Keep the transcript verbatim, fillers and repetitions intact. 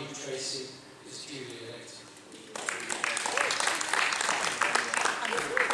you, Tracy, is duly elected.